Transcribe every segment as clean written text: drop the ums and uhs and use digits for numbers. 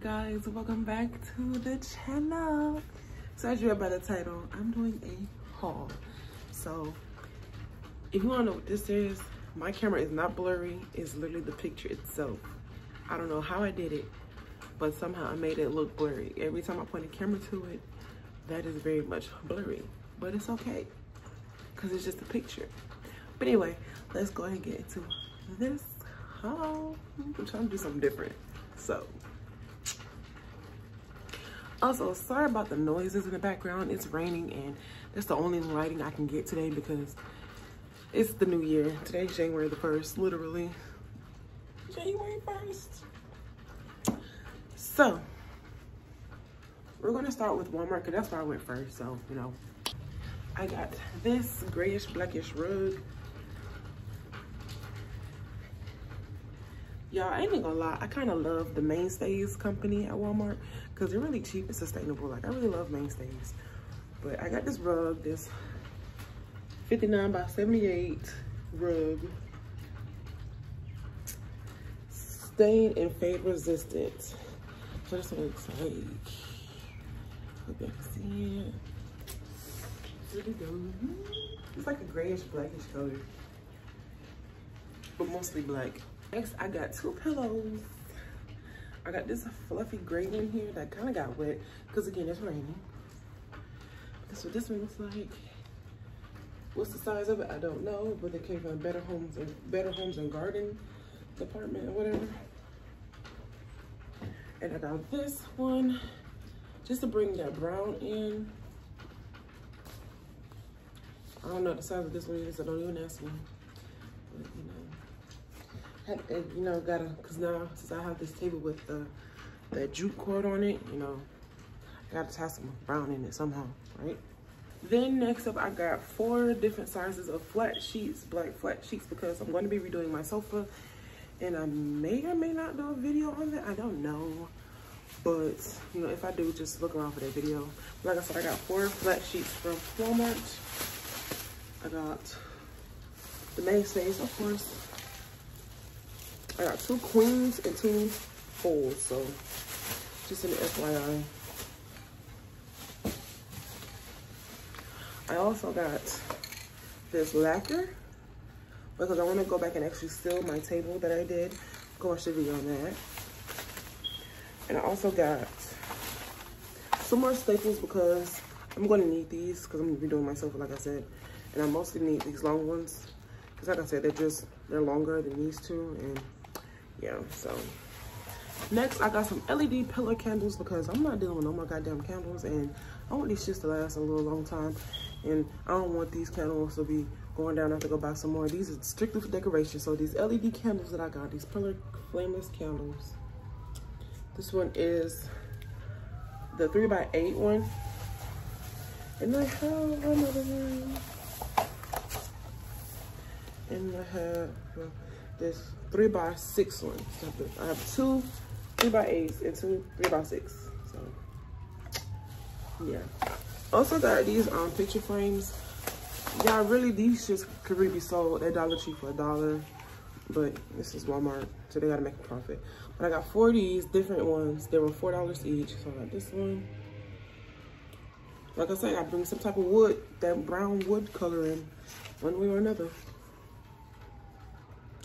guys, welcome back to the channel. So as you read by the title, I'm doing a haul. So if you want to know what this is, my camera is not blurry, it's literally the picture itself. I don't know how I did it, but somehow I made it look blurry. Every time I point a camera to it, that is very much blurry, but it's okay because it's just a picture. But anyway, let's go ahead and get into this haul. I'm trying to do something different. So also, sorry about the noises in the background. It's raining and that's the only lighting I can get today because it's the new year. Today's January the 1st, literally. January 1st. So we're gonna start with Walmart because that's where I went first. So, you know, I got this grayish, blackish rug. Y'all, I ain't gonna lie, I kind of love the Mainstays company at Walmart because they're really cheap and sustainable. Like, I really love Mainstays. But I got this rug, this 59x78 rug. Stain and fade resistant. So that's what it looks like. Hope you can see it. Here we go. It's like a grayish, blackish color, but mostly black. Next, I got two pillows. I got this fluffy gray one here that kind of got wet because, again, it's raining. That's what this one looks like. What's the size of it? I don't know, but it came from Better Homes and Garden department or whatever. And I got this one just to bring that brown in. I don't know the size of this one is, so don't even ask me. But, you know. Cause now since I have this table with the jute cord on it, you know, I gotta tie some brown in it somehow, right? Then next up, I got four different sizes of flat sheets, black flat sheets, because I'm gonna be redoing my sofa and I may or may not do a video on that, I don't know. But, you know, if I do, just look around for that video. Like I said, I got four flat sheets from Walmart. I got the Mainstays, of course. I got two queens and two folds, so just an FYI. I also got this lacquer because I want to go back and actually seal my table that I did. Go watch the video on that. And I also got some more staples because I'm going to need these because I'm going to be doing myself, like I said. And I mostly need these long ones because, like I said, they're longer than these two. And yeah, so next I got some LED pillar candles because I'm not dealing with no more goddamn candles and I want these shits to last a little long time and I don't want these candles to be going down. I have to go buy some more. These are strictly for decoration. So these LED candles that I got, these pillar flameless candles. This one is the 3x8 one. And I have another one. And I have this 3x6 one. I have two 3x8s and two 3x6. So yeah. Also got these picture frames. Y'all, really, these just could really be sold at Dollar Tree for $1. But this is Walmart, so they gotta make a profit. But I got four of these different ones. They were $4 each. So I got this one. Like I said, I bring some type of wood, that brown wood coloring, one way or another.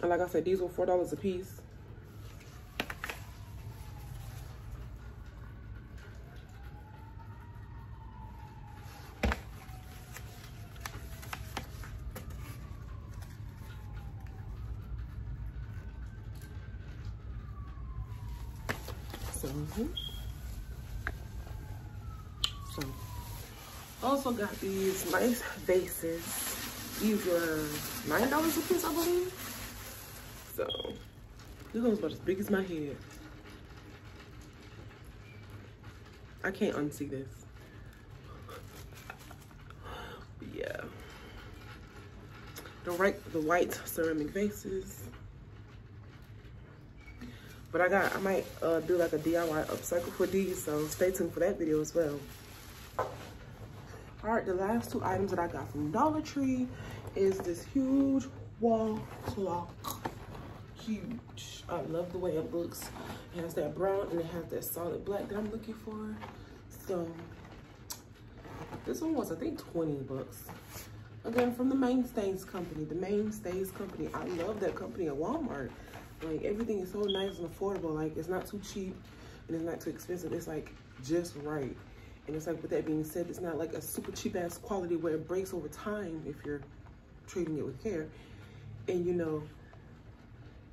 And like I said, these were $4 a piece. So, also got these nice vases. These were $9 a piece, I believe. So, this one's about as big as my head. I can't unsee this. But yeah. The white ceramic vases. But I might do like a DIY upcycle for these, so stay tuned for that video as well. All right, the last two items that I got from Dollar Tree is this huge wall clock. huge. I love the way it looks. It has that brown and it has that solid black that I'm looking for. So this one was, I think, 20 bucks. Again, from the Mainstays company. The Mainstays company. I love that company at Walmart. Like, everything is so nice and affordable. Like, it's not too cheap and it's not too expensive. It's like just right. And it's like, with that being said, it's not like a super cheap ass quality where it breaks over time if you're treating it with care. And you know,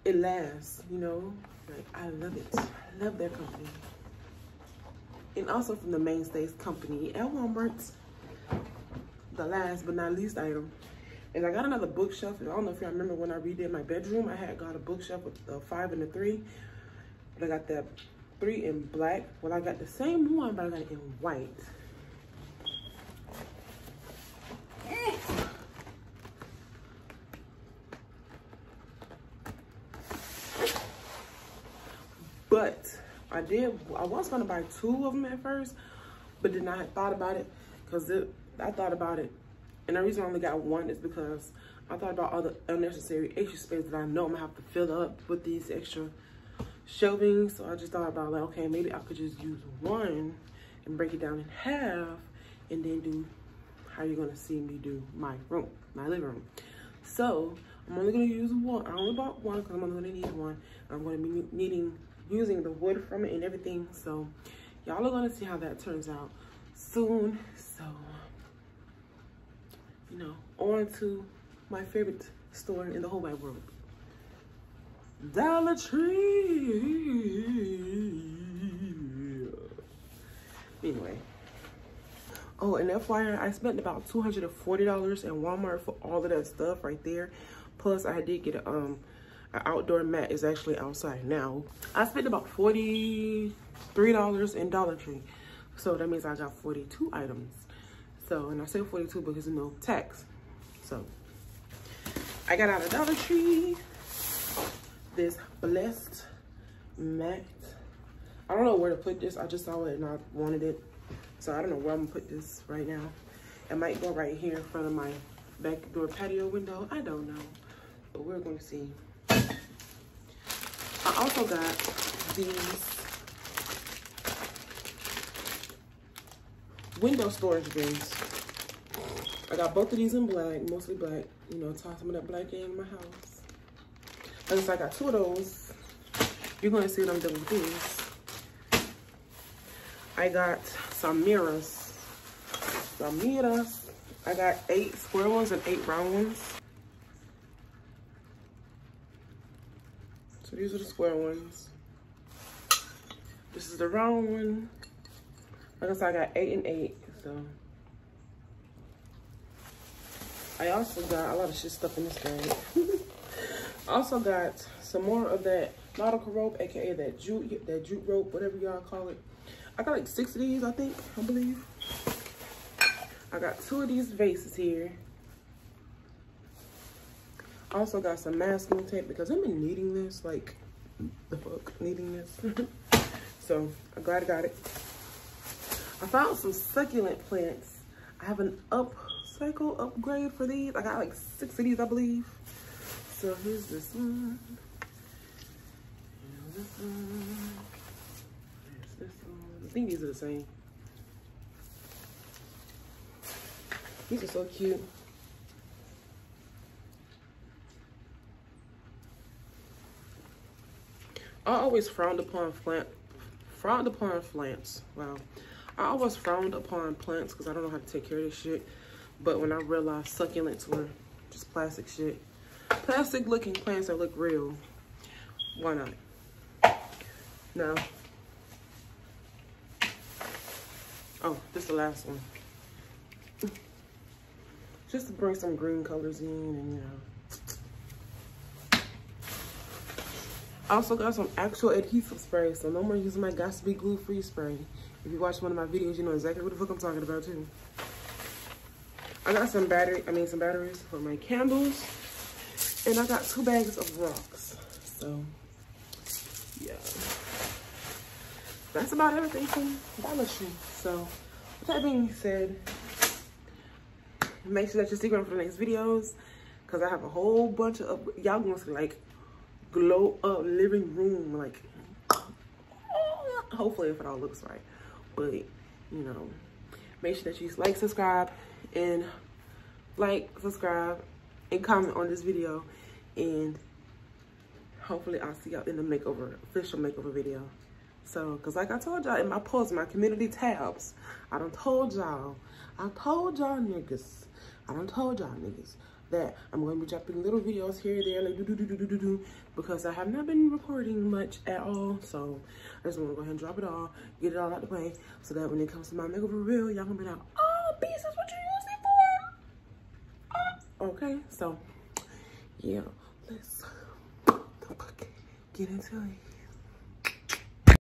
it lasts, you know? Like, I love it. I love their company. And also from the Mainstays company at Walmart, the last but not least item is I got another bookshelf. And I don't know if y'all remember when I redid my bedroom, I had got a bookshelf with a 5 and a 3. But I got that 3 in black. Well, I got the same one, but I got it in white. But I was gonna buy 2 of them at first, but then I had thought about it, because I thought about it, and the reason I only got 1 is because I thought about all the unnecessary extra space that I know I'm gonna have to fill up with these extra shelving. So I just thought about, like, okay, maybe I could just use 1 and break it down in half, and then do how you're gonna see me do my room, my living room. So I'm only gonna use 1. I only bought 1 because I'm only gonna need 1. I'm gonna be using the wood from it and everything. So y'all are gonna see how that turns out soon. So, you know, on to my favorite store in the whole wide world, Dollar Tree. Anyway, oh, and FYI, I spent about $240 in Walmart for all of that stuff right there. Plus, I did get an outdoor mat. Is actually outside now. I spent about $43 in Dollar Tree, so that means I got 42 items. So, and I say 42 because of no tax. So, I got out of Dollar Tree this blessed mat. I don't know where to put this. I just saw it and I wanted it, so I don't know where I'm gonna put this right now. It might go right here in front of my back door patio window. I don't know, but we're gonna see. I also got these window storage bins. I got both of these in black, mostly black, you know, toss some of that black in my house. Since I got 2 of those, you're gonna see what I'm doing with these. I got some mirrors. I got 8 square ones and 8 round ones. So these are the square ones. This is the round one. Like I said, I got 8 and 8. So I also got a lot of shit stuff in this bag. Also got some more of that nautical rope, aka that jute rope, whatever y'all call it. I got like 6 of these, I believe. I got 2 of these vases here. Also got some masking tape because I've been needing this, like the fuck, needing this. So I'm glad I got it. I found some succulent plants. I have an upgrade for these. I got like 6 of these, I believe. So here's this one, and this one, there's this one. I think these are the same. These are so cute. I always frowned upon plants. Wow. I always frowned upon plants because I don't know how to take care of this shit. But when I realized succulents were just plastic shit, plastic looking plants that look real, why not? Now, oh, this is the last one. Just to bring some green colors in, and you know. I also got some actual adhesive spray, so no more using my got to be glue free spray. If you watch one of my videos, you know exactly what the fuck I'm talking about too. I got some batteries for my candles. And I got 2 bags of rocks. So, yeah. That's about everything from Dollar Tree. So, with that being said, make sure that you're sticking around for the next videos, because I have a whole bunch of, y'all gonna see like glow up living room. Like, hopefully if it all looks right. But, you know, make sure that you like, subscribe, and comment on this video. And hopefully I'll see y'all in the makeover, official makeover video. So, because like I told y'all in my posts, my community tabs, I done told y'all niggas that I'm going to be dropping little videos here and there, like do-do-do-do-do-do, because I have not been recording much at all. So, I just want to go ahead and drop it all, get it all out the way, so that when it comes to my makeover reel, y'all going to be like, oh, B, that's what you use it for. Oh. Okay, so, yeah, let's get into it.